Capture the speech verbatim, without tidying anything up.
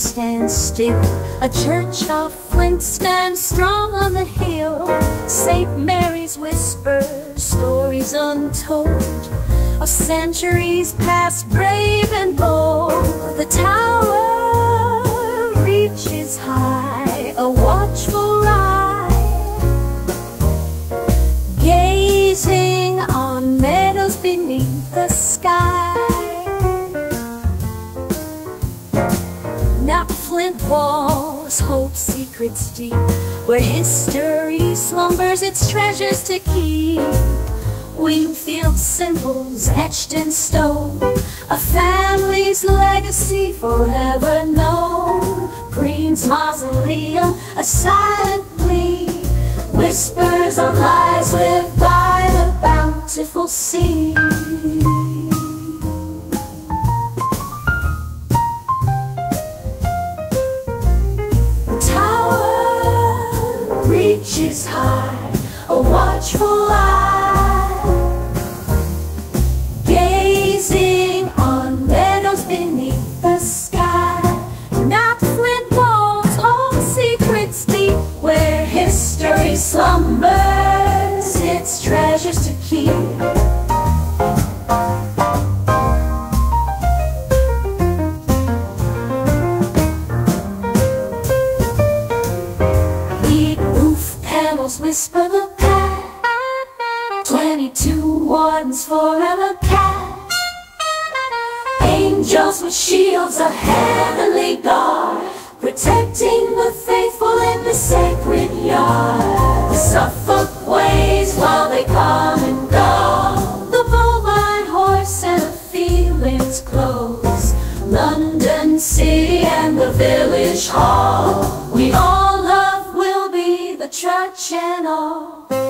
stone stands still, a church of flint stands strong on the hill. Saint Mary's whispers stories untold of centuries past, brave and bold. The tower reaches high, a watchful eye, gazing on meadows beneath the sky. Not flint walls hold secrets deep, where history slumbers its treasures to keep. Wingfield symbols etched in stone, a family's legacy forever known. Green's mausoleum, a silent plea, whispers of lies lived by the bountiful sea. The tower reaches high, a watchful eye, beneath the sky. Not flint walls hold secrets deep, where history slumbers its treasures to keep. Eat roof panels whisper the past, twenty-two wardens forever cast. Angels with shields of heavenly guard, protecting the faithful in the sacred yard. The Suffolk ways while they come and go, the bovine horse and the field's close. London city and the village hall, we all love Wilby, the church and all.